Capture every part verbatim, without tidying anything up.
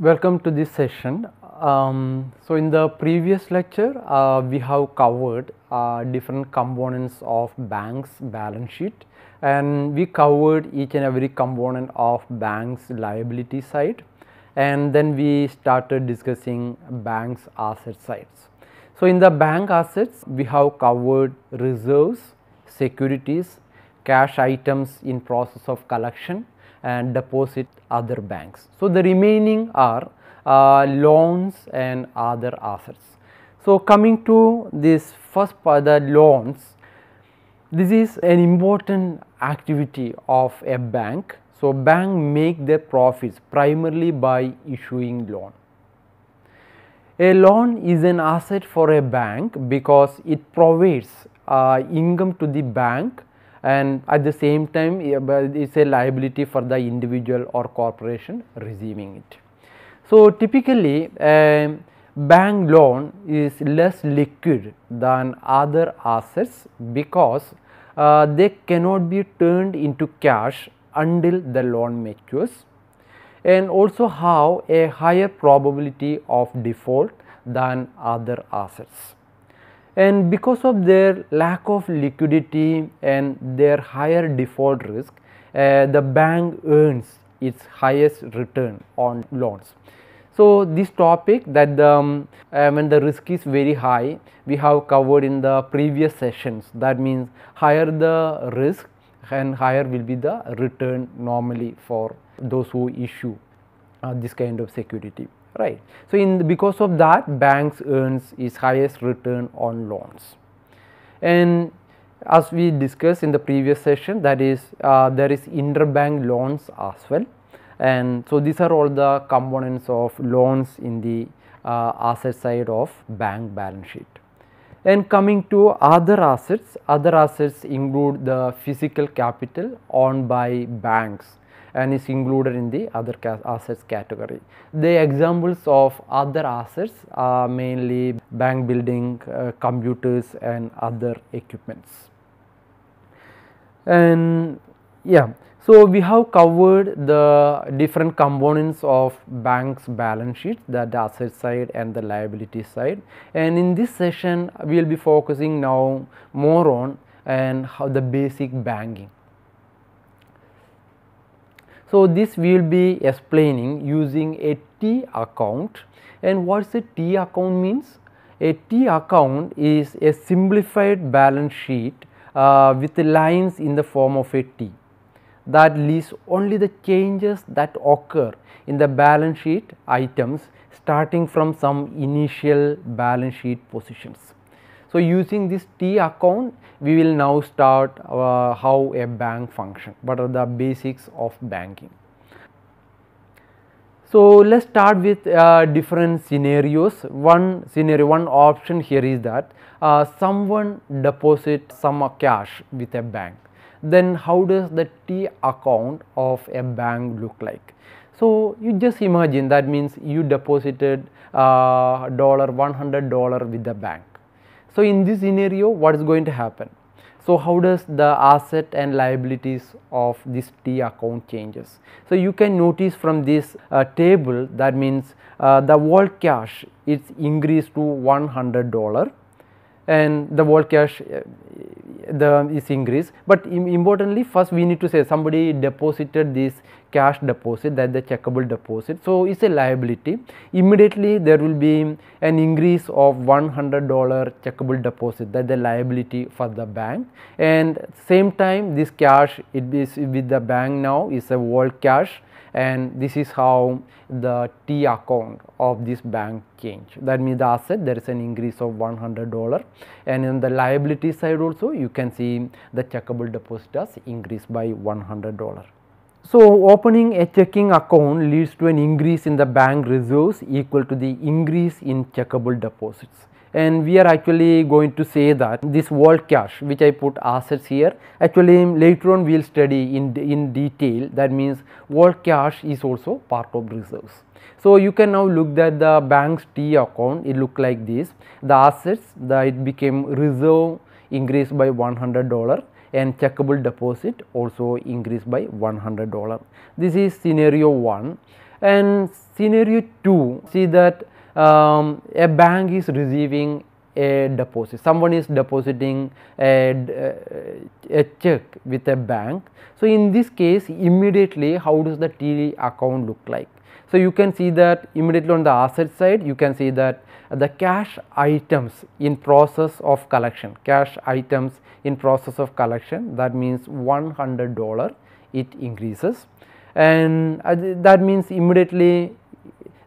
Welcome to this session. Um, so in the previous lecture uh, we have covered uh, different components of banks' balance sheet, and we covered each and every component of banks' liability side, and then we started discussing banks' asset sides. So in the bank assets we have covered reserves, securities, cash items in process of collection, and deposit other banks. So the remaining are uh, loans and other assets. So coming to this first part, the loans, this is an important activity of a bank. So bank make their profits primarily by issuing loan. A loan is an asset for a bank because it provides uh, income to the bank, and at the same time it is a liability for the individual or corporation receiving it. So typically a bank loan is less liquid than other assets because uh, they cannot be turned into cash until the loan matures, and also have a higher probability of default than other assets. And because of their lack of liquidity and their higher default risk, uh, the bank earns its highest return on loans. So this topic, that the, um, uh, when the risk is very high, we have covered in the previous sessions. That means higher the risk and higher will be the return normally for those who issue uh, this kind of security. Right. So, in the, because of that, banks earns its highest return on loans, and as we discussed in the previous session, that is uh, there is interbank loans as well, and so these are all the components of loans in the uh, asset side of bank balance sheet. And coming to other assets, other assets include the physical capital owned by banks, and is included in the other assets category. The examples of other assets are mainly bank building, uh, computers and other equipments. And yeah, so we have covered the different components of bank's balance sheet, the asset side and the liability side, and in this session we will be focusing now more on and how the basic banking. So this we will be explaining using a T account. And what is a T account means? A T account is a simplified balance sheet uh, with lines in the form of a T that lists only the changes that occur in the balance sheet items starting from some initial balance sheet positions. So using this T account we will now start uh, how a bank functions, what are the basics of banking. So let us start with uh, different scenarios. One scenario, one option here is that uh, someone deposits some cash with a bank. Then how does the T account of a bank look like? So you just imagine, that means you deposited uh, one hundred dollars with the bank. So in this scenario what is going to happen? So how does the asset and liabilities of this T account changes? So you can notice from this uh, table, that means uh, the world cash is increased to one hundred dollars, and the world cash uh, the is increased, but im importantly first we need to say somebody deposited this cash deposit, that the checkable deposit, so it is a liability. Immediately there will be an increase of one hundred dollars checkable deposit, that the liability for the bank, and same time this cash it is with the bank now is a world cash, and this is how the T account of this bank change. That means the asset there is an increase of one hundred dollars, and on the liability side also you can see the checkable deposit has increased by one hundred dollars. So, opening a checking account leads to an increase in the bank reserves equal to the increase in checkable deposits. And we are actually going to say that this world cash, which I put assets here, actually later on we will study in, in detail. That means world cash is also part of reserves. So, you can now look at the bank's T account, it looked like this. The assets, that it became reserve increased by one hundred dollars and checkable deposit also increased by one hundred dollars. This is scenario one. And scenario two, see that Um, a bank is receiving a deposit, someone is depositing a, a check with a bank. So, in this case immediately how does the T account look like? So, you can see that immediately on the asset side you can see that the cash items in process of collection, cash items in process of collection, that means one hundred dollars it increases, and that means immediately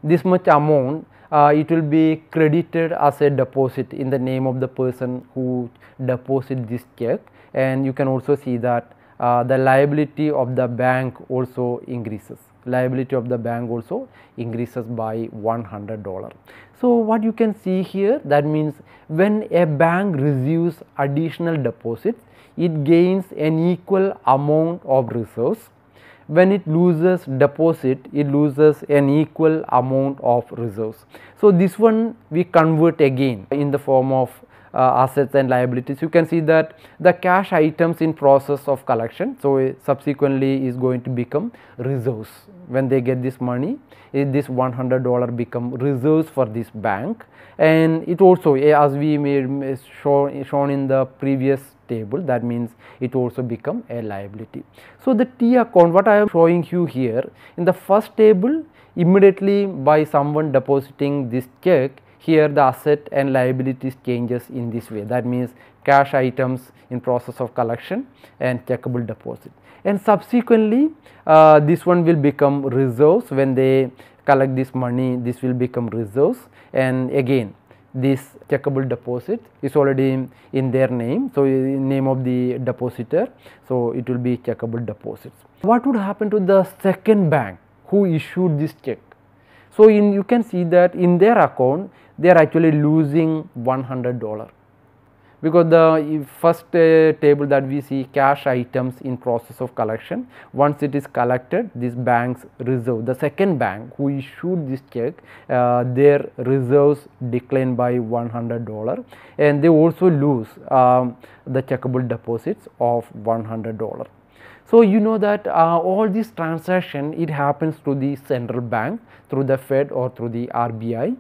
this much amount Uh, it will be credited as a deposit in the name of the person who deposited this check, and you can also see that uh, the liability of the bank also increases, liability of the bank also increases by one hundred dollars. So, what you can see here, that means when a bank receives additional deposits, it gains an equal amount of reserves. When it loses deposit, it loses an equal amount of reserves. So, this one we convert again in the form of uh, assets and liabilities. You can see that the cash items in process of collection, so subsequently is going to become reserves. When they get this money, this one hundred dollars become reserves for this bank, and it also, as we made show, shown in the previous table, that means it also become a liability. So, the T account, what I am showing you here, in the first table immediately by someone depositing this check, here the asset and liabilities changes in this way, that means cash items in process of collection and checkable deposit, and subsequently uh, this one will become reserves. When they collect this money, this will become reserves, and again this checkable deposit is already in, in their name. So, in name of the depositor, so it will be checkable deposits. What would happen to the second bank who issued this check? So, in you can see that in their account they are actually losing one hundred dollars, because the first uh, table that we see, cash items in process of collection, once it is collected, this bank's reserve, the second bank who issued this check, uh, their reserves decline by one hundred dollars, and they also lose um, the checkable deposits of one hundred dollars. So, you know that uh, all this transaction, it happens through the central bank, through the Fed or through the R B I.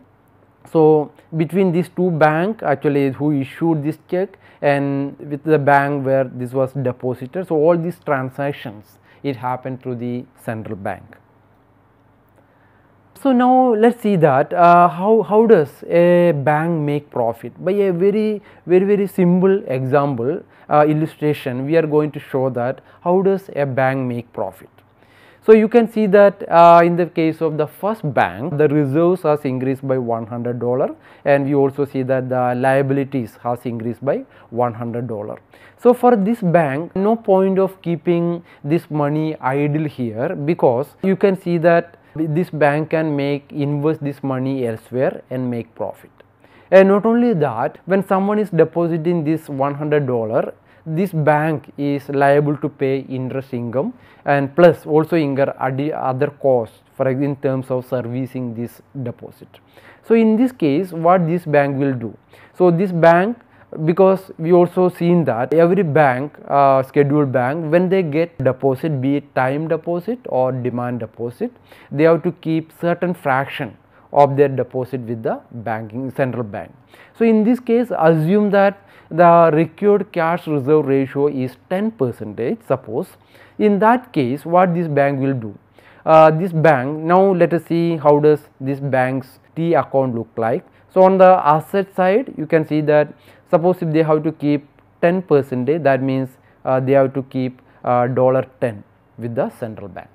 So, between these two banks actually who issued this check and with the bank where this was deposited. So, all these transactions, it happened through the central bank. So, now let us see that uh, how, how does a bank make profit? By a very very very simple example uh, illustration, we are going to show that how does a bank make profit. So, you can see that uh, in the case of the first bank, the reserves has increased by one hundred dollars, and we also see that the liabilities has increased by one hundred dollars. So, for this bank, no point of keeping this money idle here, because you can see that this bank can make invest this money elsewhere and make profit. And not only that, when someone is depositing this one hundred dollars, this bank is liable to pay interest income and plus also incur other costs, for example in terms of servicing this deposit. So, in this case what this bank will do? So, this bank, because we also seen that every bank, uh, scheduled bank, when they get deposit, be it time deposit or demand deposit, they have to keep certain fraction of their deposit with the banking central bank. So, in this case assume that the required cash reserve ratio is ten percent suppose. In that case what this bank will do? Uh, this bank, now let us see how does this bank's T account look like. So, on the asset side you can see that suppose if they have to keep ten percent, that means uh, they have to keep dollar ten with the central bank.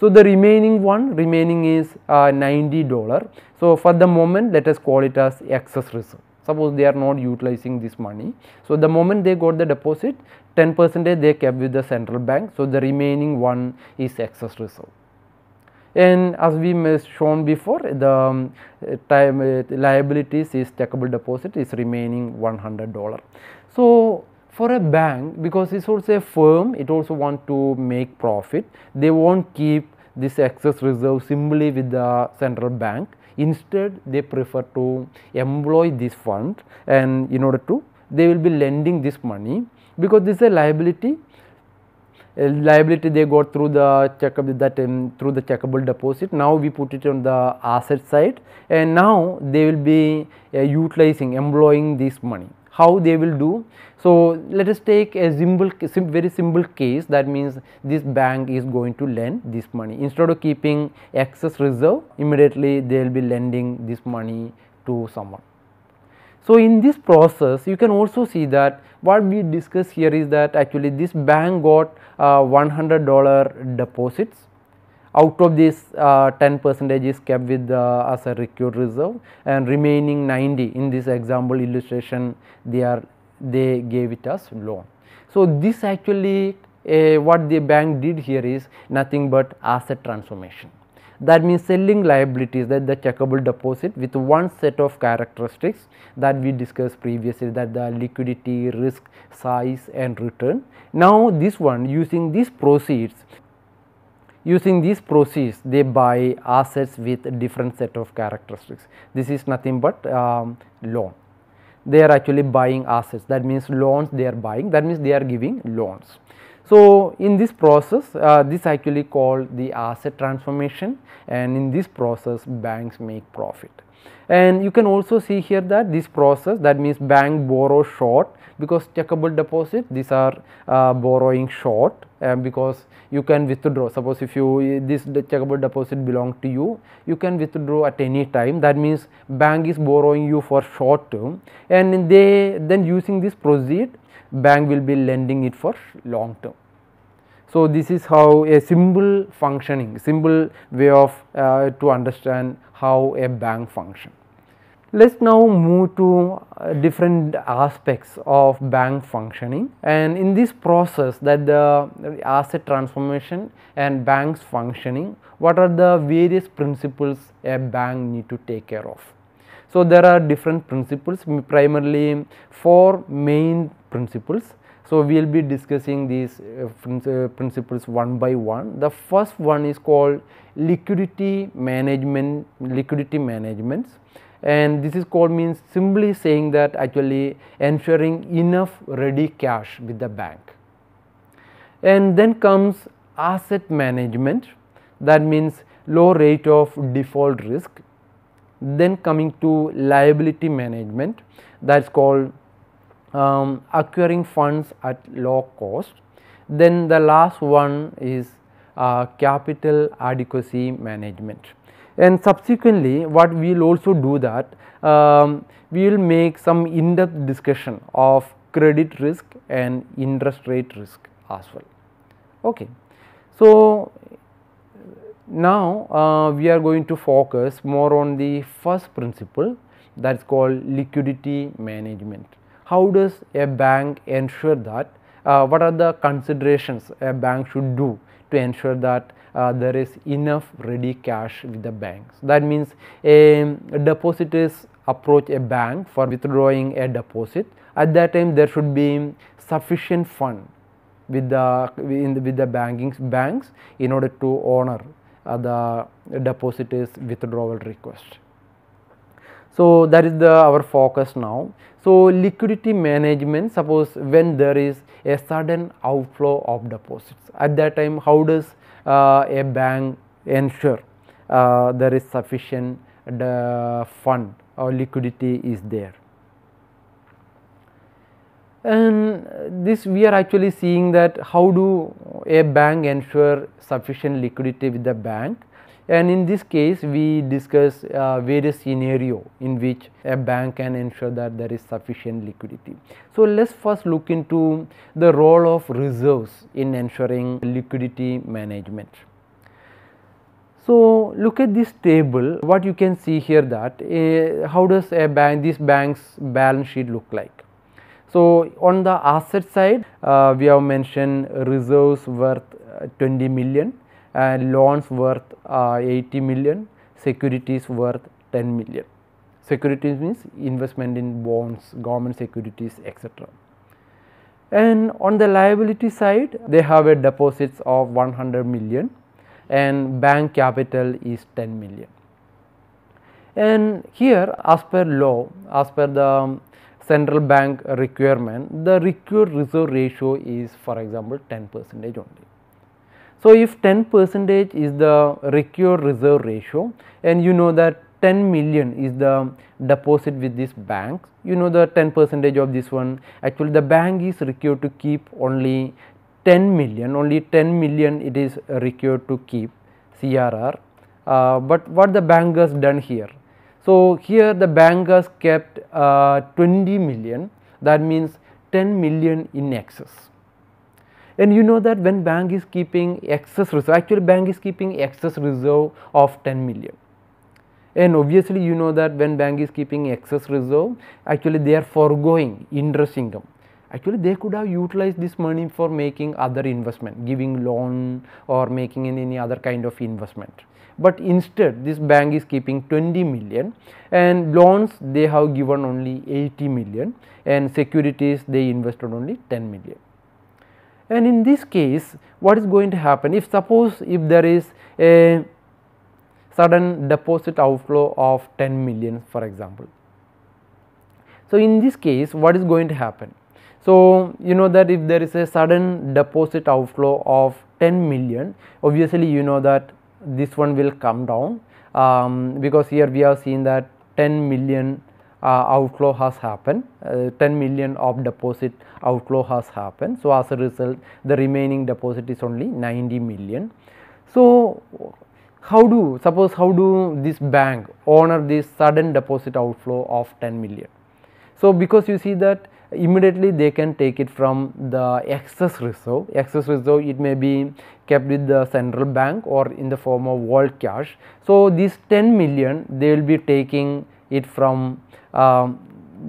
So, the remaining one remaining is uh, ninety dollars. So, for the moment let us call it as excess reserve. Suppose they are not utilizing this money. So, the moment they got the deposit, ten percent they kept with the central bank. So, the remaining one is excess reserve. And as we shown before, the um, time uh, liabilities is taxable deposit is remaining one hundred dollars. So, for a bank, because it's also a firm, it also want to make profit, they won't keep this excess reserve simply with the central bank. Instead, they prefer to employ this fund, and in order to, they will be lending this money, because this is a liability. A liability they got through the checkable that um, through the checkable deposit. Now we put it on the asset side, and now they will be uh, utilizing, employing this money. How they will do? So let us take a simple, sim very simple case. That means this bank is going to lend this money. Instead of keeping excess reserve, immediately they will be lending this money to someone. So in this process, you can also see that what we discuss here is that actually this bank got uh, one hundred dollars deposits. Out of this, uh, ten percent is kept with uh, as a secured reserve, and remaining ninety in this example illustration they are they gave it as loan. So this actually uh, what the bank did here is nothing but asset transformation. That means selling liabilities, that the checkable deposit, with one set of characteristics that we discussed previously, that the liquidity, risk, size and return. Now this one, using these proceeds, using these proceeds they buy assets with a different set of characteristics. This is nothing but um, loan. They are actually buying assets, that means loans they are buying, that means they are giving loans. So in this process, uh, this actually called the asset transformation, and in this process banks make profit. And you can also see here that this process, that means bank borrow short, because checkable deposit, these are uh, borrowing short, uh, because you can withdraw. Suppose if you this the checkable deposit belong to you, you can withdraw at any time. That means bank is borrowing you for short term, and they then using this proceed, bank will be lending it for long term. So this is how a simple functioning, simple way of uh, to understand how a bank function. Let's now move to uh, different aspects of bank functioning, and in this process, that the asset transformation and banks functioning, what are the various principles a bank need to take care of. So there are different principles, primarily four main principles. So we will be discussing these uh, principles one by one. The first one is called liquidity management, liquidity management, and this is called means simply saying that actually ensuring enough ready cash with the bank. And then comes asset management, that means low rate of default risk. Then coming to liability management, that is called Um, acquiring funds at low cost. Then the last one is uh, capital adequacy management, and subsequently what we will also do that um, we will make some in-depth discussion of credit risk and interest rate risk as well. Okay. So now uh, we are going to focus more on the first principle, that is called liquidity management. How does a bank ensure that, uh, what are the considerations a bank should do to ensure that uh, there is enough ready cash with the banks? That means a depositors approach a bank for withdrawing a deposit. At that time there should be sufficient fund with the, in the, with the banking banks in order to honor uh, the depositors withdrawal request. So that is the our focus now. So liquidity management, suppose when there is a sudden outflow of deposits, at that time how does uh, a bank ensure uh, there is sufficient the fund or liquidity is there? And this we are actually seeing that how do a bank ensure sufficient liquidity with the bank. And in this case we discuss uh, various scenario in which a bank can ensure that there is sufficient liquidity. So let's first look into the role of reserves in ensuring liquidity management. So, look at this table. What you can see here that uh, how does a bank, this bank's balance sheet look like. So, on the asset side, uh, we have mentioned reserves worth uh, twenty million and loans worth uh, eighty million, securities worth ten million. Securities means investment in bonds, government securities, et cetera. And on the liability side, they have a deposits of one hundred million. And bank capital is ten million. And here, as per law, as per the central bank requirement, the required reserve ratio is, for example, ten percent only. So, if ten percent is the required reserve ratio, and you know that ten million is the deposit with this bank, you know the ten percent of this one, actually the bank is required to keep only ten million, only ten million it is required to keep C R R, uh, but what the bank has done here. So, here the bank has kept uh, twenty million, that means ten million in excess. And you know that when bank is keeping excess reserve, actually bank is keeping excess reserve of ten million. And obviously you know that when bank is keeping excess reserve, actually they are foregoing interest income. Actually, they could have utilized this money for making other investment, giving loan or making any other kind of investment. But instead, this bank is keeping twenty million and loans they have given only eighty million and securities they invested only ten million. And in this case, what is going to happen? If suppose if there is a sudden deposit outflow of ten million, for example. So, in this case, what is going to happen? So, you know that if there is a sudden deposit outflow of ten million, obviously you know that this one will come down, um, because here we have seen that ten million uh, outflow has happened, uh, ten million of deposit outflow has happened. So, as a result the remaining deposit is only ninety million. So, how do suppose how do this bank honor this sudden deposit outflow of ten million? So, because you see that immediately they can take it from the excess reserve. Excess reserve it may be kept with the central bank or in the form of world cash. So, this ten million they will be taking it from uh,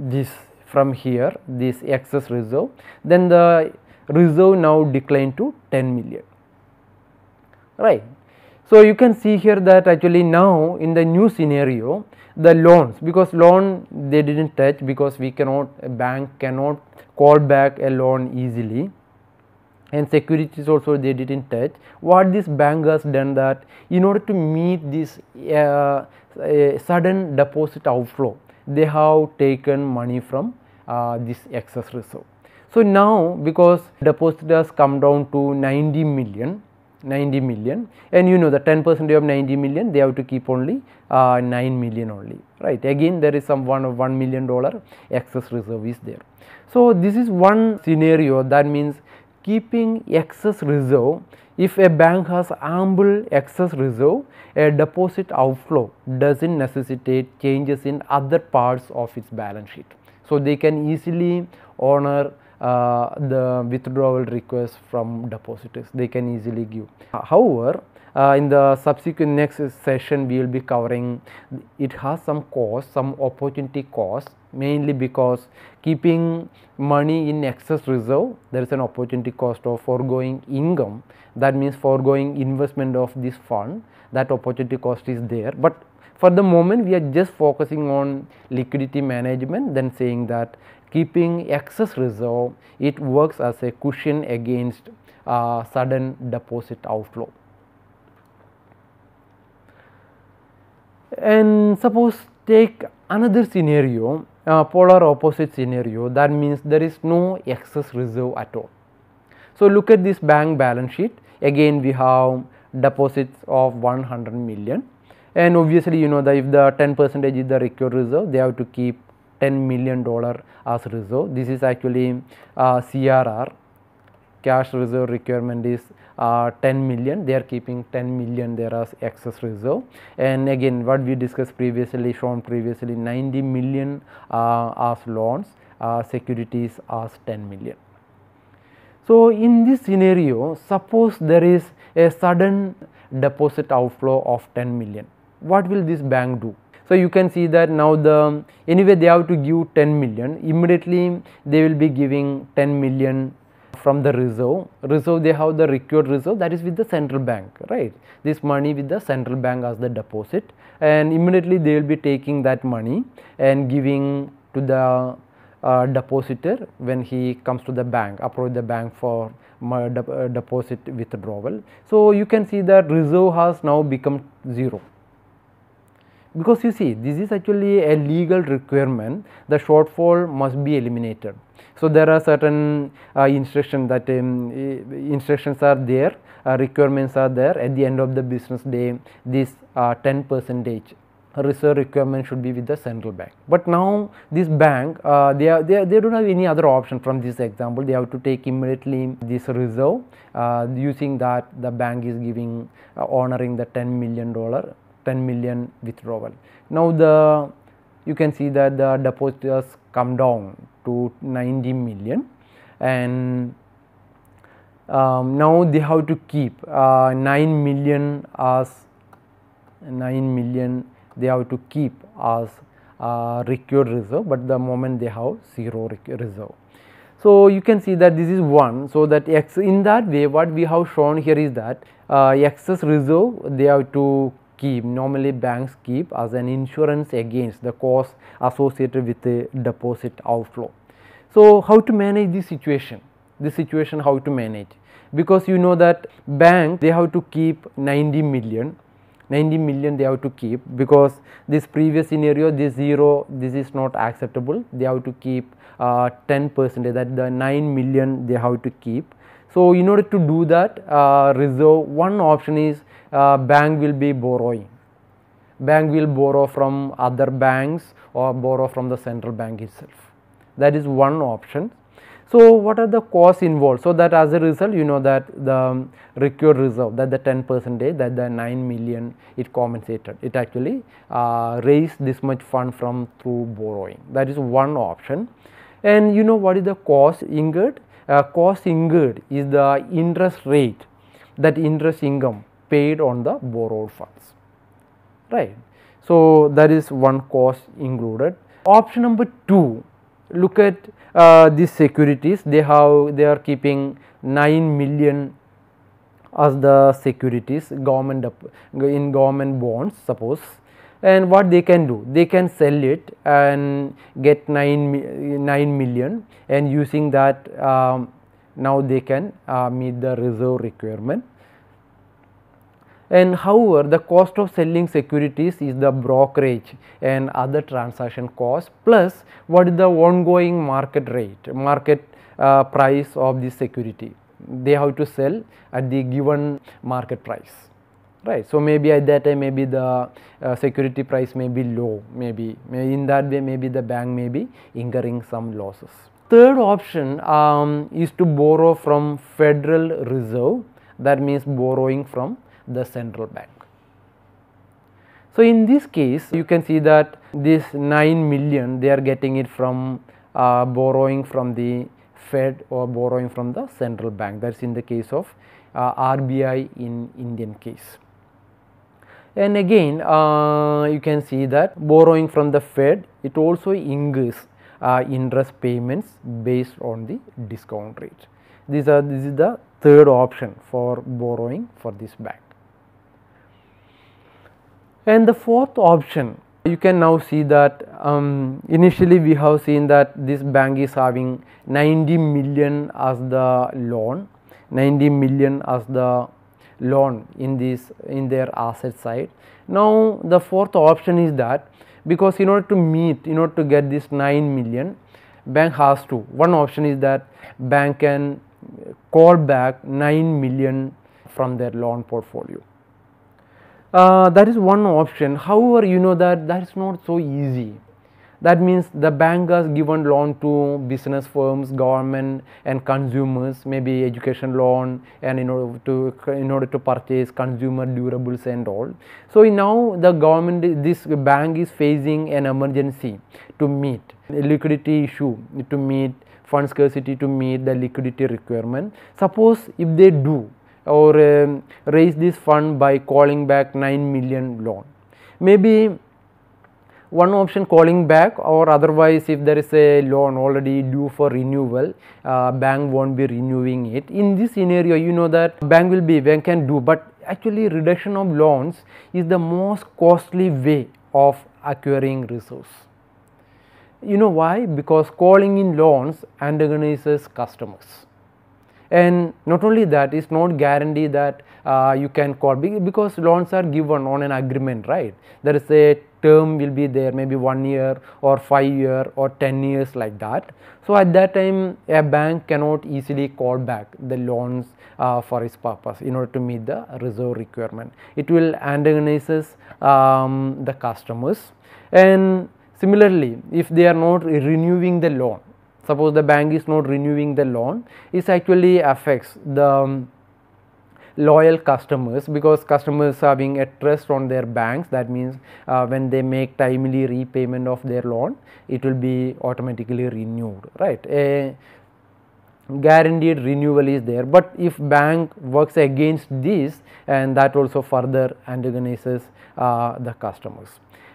this from here, this excess reserve. Then the reserve now declined to ten million, right. So, you can see here that actually now in the new scenario, the loans, because loan they did not touch, because we cannot, a bank cannot call back a loan easily, and securities also they did not touch. What this bank has done that in order to meet this uh, uh, sudden deposit outflow, they have taken money from uh, this excess reserve. So, now because deposit has come down to ninety million. ninety million, and you know the ten percent of ninety million they have to keep only uh, nine million only, right. Again there is some one of one million dollar excess reserve is there. So, this is one scenario, that means keeping excess reserve. If a bank has ample excess reserve, a deposit outflow does not necessitate changes in other parts of its balance sheet. So, they can easily honor Uh, the withdrawal request from depositors, they can easily give. However, uh, in the subsequent next session we will be covering, it has some cost, some opportunity cost, mainly because keeping money in excess reserve, there is an opportunity cost of foregoing income, that means foregoing investment of this fund, that opportunity cost is there. But for the moment we are just focusing on liquidity management, then saying that keeping excess reserve, it works as a cushion against uh, sudden deposit outflow. And suppose take another scenario, uh, polar opposite scenario, that means there is no excess reserve at all. So, look at this bank balance sheet. Again we have deposits of one hundred million, and obviously you know that if the ten percent is the required reserve, they have to keep ten million dollar as reserve. This is actually uh, C R R, cash reserve requirement is uh, ten million, they are keeping ten million there as excess reserve. And again what we discussed previously, shown previously, ninety million uh, as loans, uh, securities as ten million. So, in this scenario, suppose there is a sudden deposit outflow of ten million. What will this bank do? So you can see that now the anyway they have to give ten million. Immediately they will be giving ten million from the reserve. Reserve they have the required reserve, that is with the central bank, right? This money with the central bank as the deposit, and immediately they will be taking that money and giving to the uh, depositor when he comes to the bank, approach the bank for de deposit withdrawal. So you can see that reserve has now become zero. Because you see, this is actually a legal requirement, the shortfall must be eliminated. So there are certain uh, instructions that um, instructions are there, uh, requirements are there. At the end of the business day, this uh, ten percent reserve requirement should be with the central bank. But now this bank, uh, they, are, they, are, they don't have any other option from this example. They have to take immediately this reserve, uh, using that the bank is giving, uh, honoring the ten million dollar. ten million withdrawal. Now the you can see that the depositors come down to ninety million, and um, now they have to keep uh, nine million as nine million they have to keep as uh, required reserve, but the moment they have zero reserve. So you can see that this is one. So that x in that way what we have shown here is that uh, excess reserve they have to keep, normally banks keep as an insurance against the cost associated with the deposit outflow. So how to manage this situation? This situation how to manage? Because you know that bank they have to keep ninety million, ninety million they have to keep, because this previous scenario this zero, this is not acceptable. They have to keep uh, ten percent, that the nine million they have to keep. So in order to do that uh, reserve, one option is Uh, bank will be borrowing. Bank will borrow from other banks or borrow from the central bank itself. That is one option. So what are the costs involved? So that as a result you know that the required reserve, that the ten percent, that the nine million, it compensated, it actually uh, raised this much fund from through borrowing. That is one option. And you know what is the cost incurred? Uh, cost incurred is the interest rate, that interest income paid on the borrowed funds, right? So that is one cost included. Option number two, look at uh, these securities. They have they are keeping nine million as the securities, government in government bonds, suppose. And what they can do? They can sell it and get nine nine million, and using that um, now they can uh, meet the reserve requirement. And however, the cost of selling securities is the brokerage and other transaction cost, plus what is the ongoing market rate, market uh, price of the security. They have to sell at the given market price, right? So maybe at that time maybe the uh, security price may be low, maybe may in that way maybe the bank may be incurring some losses. Third option um, is to borrow from Federal Reserve, that means borrowing from the central bank. So in this case you can see that this nine million they are getting it from uh, borrowing from the Fed or borrowing from the central bank, that is in the case of uh, R B I in Indian case. And again uh, you can see that borrowing from the Fed, it also incurs uh, interest payments based on the discount rate. These are this is the third option for borrowing for this bank. And the fourth option, you can now see that um, initially we have seen that this bank is having ninety million as the loan, ninety million as the loan in this in their asset side. Now the fourth option is that because in order to meet, in order to get this nine million, bank has to, one option is that bank can call back nine million from their loan portfolio. Uh, that is one option. However, you know that that is not so easy. That means the bank has given loan to business firms, government and consumers, maybe education loan, and in order to in order to purchase consumer durables and all. So now the government, this bank is facing an emergency to meet liquidity issue, to meet fund scarcity, to meet the liquidity requirement. Suppose if they do or um, raise this fund by calling back nine million loan. Maybe one option calling back, or otherwise if there is a loan already due for renewal, uh, bank won't be renewing it. In this scenario, you know that bank will be, bank can do, but actually reduction of loans is the most costly way of acquiring resource. You know why? Because calling in loans antagonizes customers. And not only that, it's not guarantee that uh, you can call, because loans are given on an agreement, right? There is a term will be there, maybe one year or five year or ten years like that. So at that time, a bank cannot easily call back the loans uh, for its purpose in order to meet the reserve requirement. It will antagonizes um, the customers. And similarly, if they are not renewing the loan, suppose the bank is not renewing the loan, it actually affects the um, loyal customers, because customers are having a trust on their banks. That means uh, when they make timely repayment of their loan, it will be automatically renewed, right? A guaranteed renewal is there. But if bank works against this, and that also further antagonizes uh, the customers.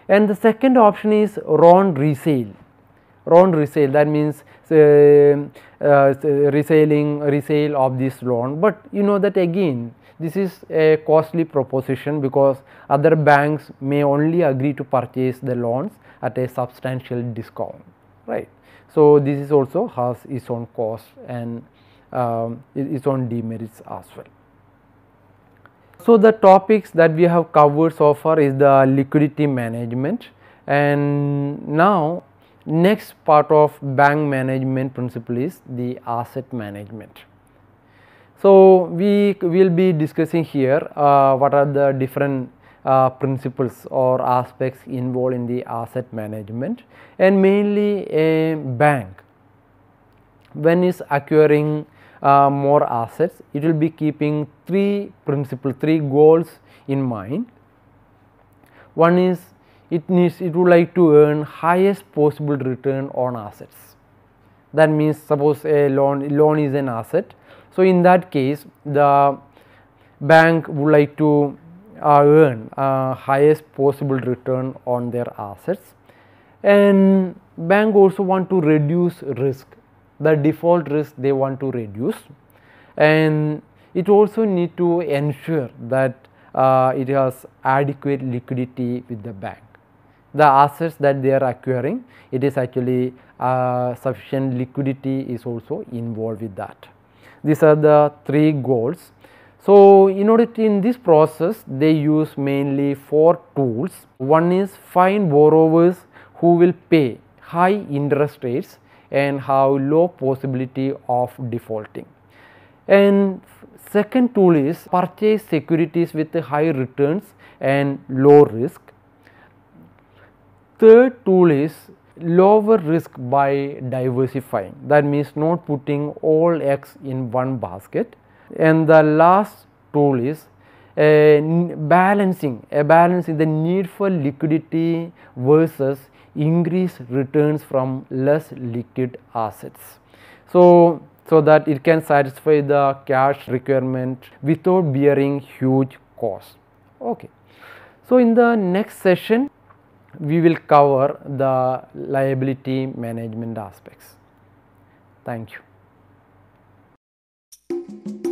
And the second option is loan resale. Loan resale, that means uh, uh, reselling, resale of this loan. But you know that again, this is a costly proposition, because other banks may only agree to purchase the loans at a substantial discount, right? So this is also has its own cost and um, its own demerits as well. So the topics that we have covered so far is the liquidity management, and now next part of bank management principle is the asset management. So we will be discussing here uh, what are the different uh, principles or aspects involved in the asset management. And mainly a bank, when is acquiring uh, more assets, it will be keeping three principles, three goals in mind. One is, It needs, it would like to earn highest possible return on assets. That means suppose a loan, loan is an asset. So in that case, the bank would like to uh, earn uh, highest possible return on their assets. And bank also want to reduce risk, the default risk they want to reduce. And it also need to ensure that uh, it has adequate liquidity with the bank. The assets that they are acquiring, it is actually uh, sufficient liquidity is also involved with that. These are the three goals. So in order to, in this process, they use mainly four tools. One is find borrowers who will pay high interest rates and have low possibility of defaulting. And second tool is purchase securities with high returns and low risk. Third tool is lower risk by diversifying, that means not putting all eggs in one basket. And the last tool is a balancing, a balance in the need for liquidity versus increased returns from less liquid assets. So, so that it can satisfy the cash requirement without bearing huge cost. Okay. So in the next session, we will cover the liability management aspects. Thank you.